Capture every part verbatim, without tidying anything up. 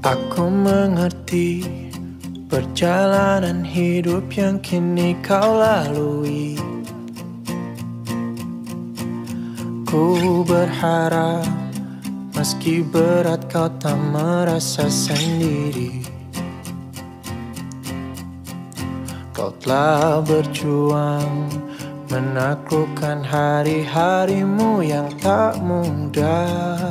Aku mengerti perjalanan hidup yang kini kau lalui. Ku berharap meski berat kau tak merasa sendiri. Kau telah berjuang menaklukkan hari-harimu yang tak mudah.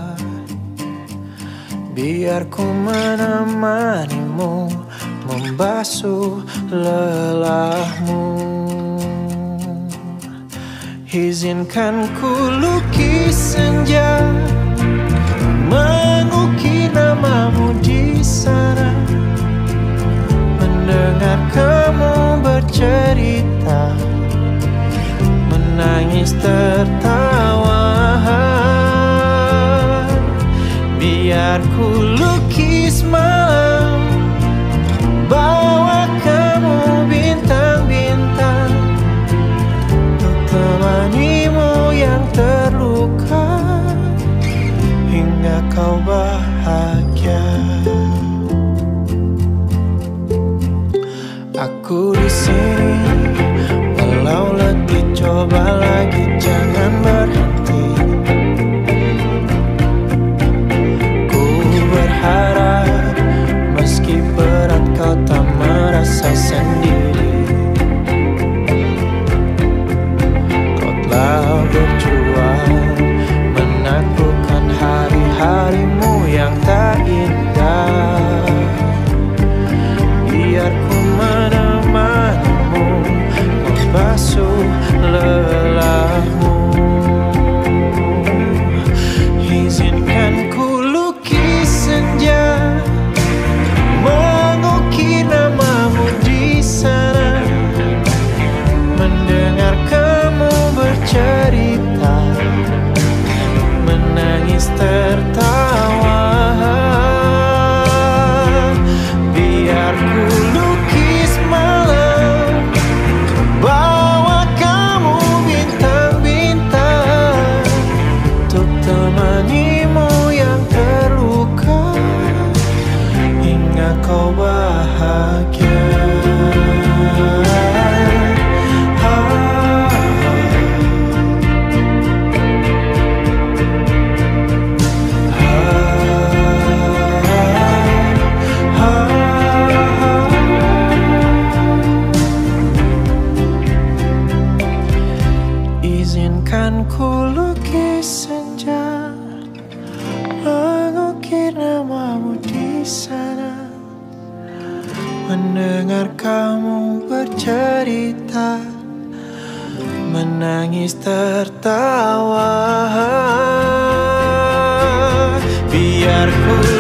Biar ku menemanimu, membasuh lelahmu. Izinkan ku lukis senja, mengukir namamu di sana. Mendengar kamu bercerita, menangis tertawa. Biar ku lukis malam, bawa kamu bintang-bintang, untuk temanimu yang terluka hingga kau bahagia. Aku di sini, walau letih coba lagi, jangan berhenti. Harap meski berat kau tak merasa sendiri. Kau telah berjuang menaklukkan hari-harimu yang tak indah. Biar ku menemanimu, membasuh lelahmu. Izinkan ku senja, mengukir namamu di sana. Mendengar kamu bercerita, menangis tertawa. Biar ku lukis malam, bawa kamu bintang-bintang, untuk temanimu yang terluka hingga kau bahagia. Ah, ah, ah, ah. Izinkan ku lukis senja, mengukir namamu di sana. Mendengar kamu bercerita, menangis tertawa. Biar ku